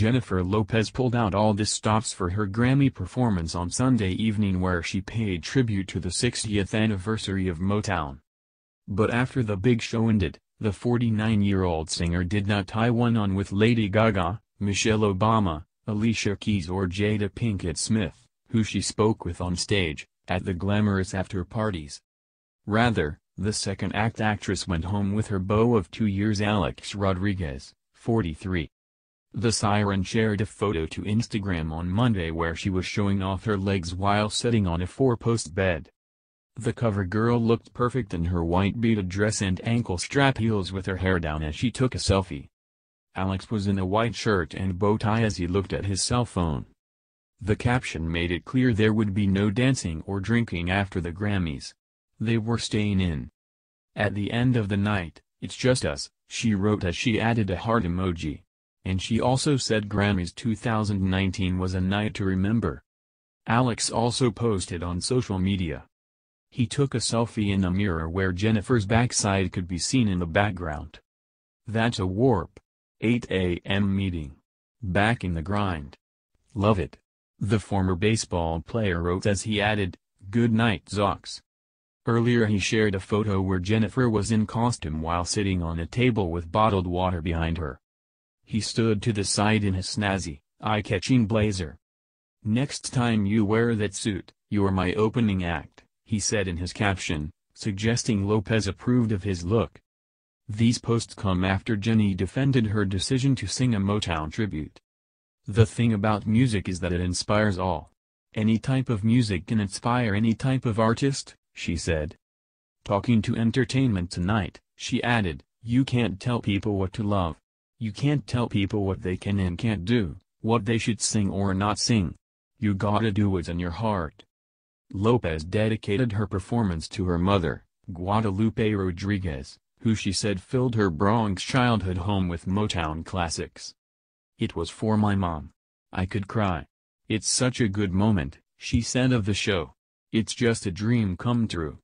Jennifer Lopez pulled out all the stops for her Grammy performance on Sunday evening, where she paid tribute to the 60th anniversary of Motown. But after the big show ended, the 49-year-old singer did not tie one-on with Lady Gaga, Michelle Obama, Alicia Keys or Jada Pinkett Smith, who she spoke with on stage, at the glamorous after-parties. Rather, the second-act actress went home with her beau of 2 years Alex Rodriguez, 43. The siren shared a photo to Instagram on Monday where she was showing off her legs while sitting on a four-post bed. The cover girl looked perfect in her white beaded dress and ankle-strap heels with her hair down as she took a selfie. Alex was in a white shirt and bow tie as he looked at his cell phone. The caption made it clear there would be no dancing or drinking after the Grammys. They were staying in. "At the end of the night, it's just us," she wrote as she added a heart emoji. And she also said Grammys 2019 was a night to remember. Alex also posted on social media. He took a selfie in a mirror where Jennifer's backside could be seen in the background. "That's a warp. 8 a.m. meeting. Back in the grind. Love it," the former baseball player wrote as he added, "Good night, Zox." Earlier he shared a photo where Jennifer was in costume while sitting on a table with bottled water behind her. He stood to the side in his snazzy, eye-catching blazer. "Next time you wear that suit, you're my opening act," he said in his caption, suggesting Lopez approved of his look. These posts come after Jenny defended her decision to sing a Motown tribute. "The thing about music is that it inspires all. Any type of music can inspire any type of artist," she said. Talking to Entertainment Tonight, she added, "You can't tell people what to love. You can't tell people what they can and can't do, what they should sing or not sing. You gotta do what's in your heart." Lopez dedicated her performance to her mother, Guadalupe Rodriguez, who she said filled her Bronx childhood home with Motown classics. "It was for my mom. I could cry. It's such a good moment," she said of the show. "It's just a dream come true."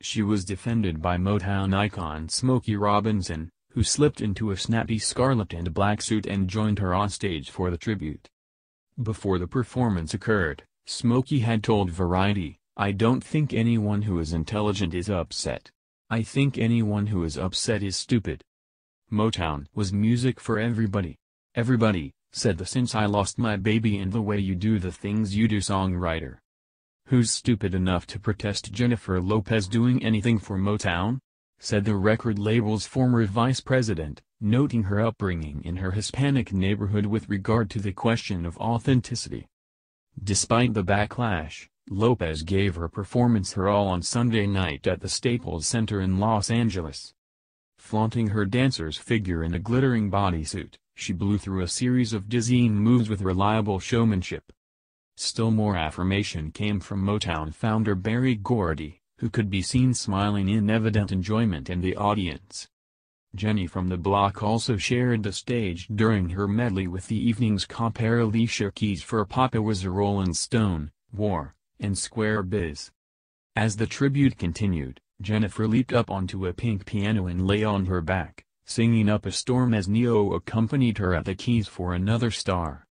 She was defended by Motown icon Smokey Robinson, who slipped into a snappy scarlet and black suit and joined her on stage for the tribute. Before the performance occurred, Smokey had told Variety, "I don't think anyone who is intelligent is upset. I think anyone who is upset is stupid. Motown was music for everybody. Everybody," said the Since I Lost My Baby and The Way You Do the Things You Do songwriter. "Who's stupid enough to protest Jennifer Lopez doing anything for Motown?" said the record label's former vice president, noting her upbringing in her Hispanic neighborhood with regard to the question of authenticity. Despite the backlash, Lopez gave her performance her all on Sunday night at the Staples Center in Los Angeles. Flaunting her dancer's figure in a glittering bodysuit, she blew through a series of dizzying moves with reliable showmanship. Still more affirmation came from Motown founder Barry Gordy, who could be seen smiling in evident enjoyment in the audience. Jenny from the block also shared the stage during her medley with the evening's compere Alicia Keys for "Papa Was a Rolling Stone," "War," and "Square Biz." As the tribute continued, Jennifer leaped up onto a pink piano and lay on her back, singing "Up a Storm" as Neo accompanied her at the keys for another star.